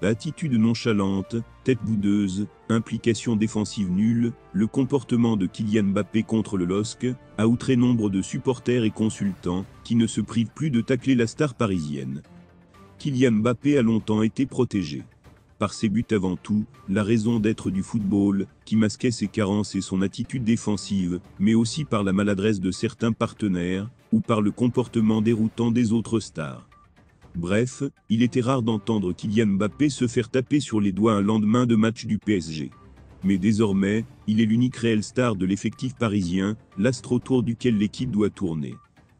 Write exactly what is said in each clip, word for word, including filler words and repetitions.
Attitude nonchalante, tête boudeuse, implication défensive nulle, le comportement de Kylian Mbappé contre le L O S C a outré nombre de supporters et consultants qui ne se privent plus de tacler la star parisienne. Kylian Mbappé a longtemps été protégé. Par ses buts avant tout, la raison d'être du football, qui masquait ses carences et son attitude défensive, mais aussi par la maladresse de certains partenaires, ou par le comportement déroutant des autres stars. Bref, il était rare d'entendre Kylian Mbappé se faire taper sur les doigts un lendemain de match du P S G. Mais désormais, il est l'unique réelle star de l'effectif parisien, l'astre autour duquel l'équipe doit tourner.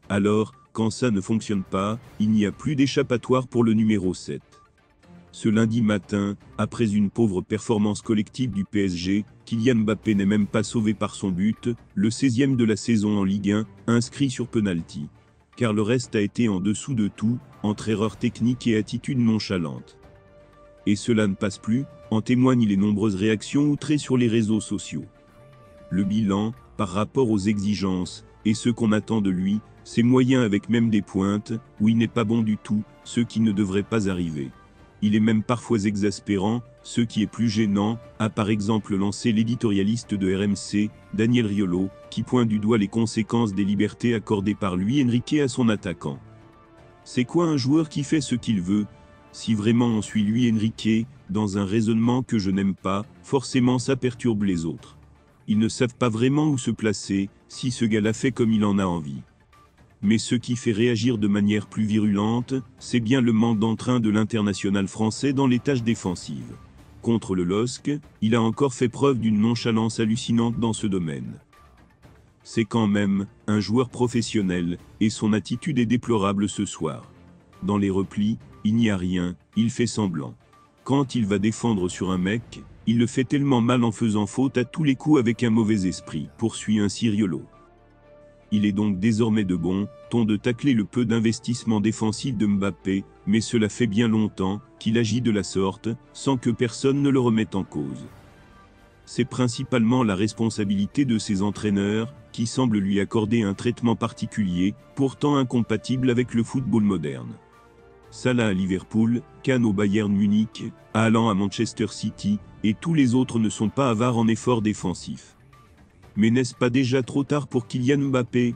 Alors, quand ça ne fonctionne pas, il n'y a plus d'échappatoire pour le numéro sept. Ce lundi matin, après une pauvre performance collective du P S G, Kylian Mbappé n'est même pas sauvé par son but, le seizième de la saison en Ligue un, inscrit sur penalty. Car le reste a été en dessous de tout, entre erreurs techniques et attitudes nonchalantes. Et cela ne passe plus, en témoignent les nombreuses réactions outrées sur les réseaux sociaux. Le bilan, par rapport aux exigences, et ce qu'on attend de lui, c'est moyen avec même des pointes, où il n'est pas bon du tout, ce qui ne devrait pas arriver. Il est même parfois exaspérant, ce qui est plus gênant, a par exemple lancé l'éditorialiste de R M C, Daniel Riolo, qui pointe du doigt les conséquences des libertés accordées par lui Enrique à son attaquant. C'est quoi un joueur qui fait ce qu'il veut? Si vraiment on suit lui Enrique, dans un raisonnement que je n'aime pas, forcément ça perturbe les autres. Ils ne savent pas vraiment où se placer, si ce gars-là fait comme il en a envie. Mais ce qui fait réagir de manière plus virulente, c'est bien le manque d'entrain de l'international français dans les tâches défensives. Contre le L O S C, il a encore fait preuve d'une nonchalance hallucinante dans ce domaine. C'est quand même un joueur professionnel, et son attitude est déplorable ce soir. Dans les replis, il n'y a rien, il fait semblant. Quand il va défendre sur un mec, il le fait tellement mal en faisant faute à tous les coups avec un mauvais esprit, poursuit ainsi Riolo. Il est donc désormais de bon ton de tacler le peu d'investissement défensif de Mbappé, mais cela fait bien longtemps qu'il agit de la sorte, sans que personne ne le remette en cause. C'est principalement la responsabilité de ses entraîneurs, qui semblent lui accorder un traitement particulier, pourtant incompatible avec le football moderne. Salah à Liverpool, Kane au Bayern Munich, Haaland à Manchester City, et tous les autres ne sont pas avares en efforts défensifs. Mais n'est-ce pas déjà trop tard pour Kylian Mbappé ?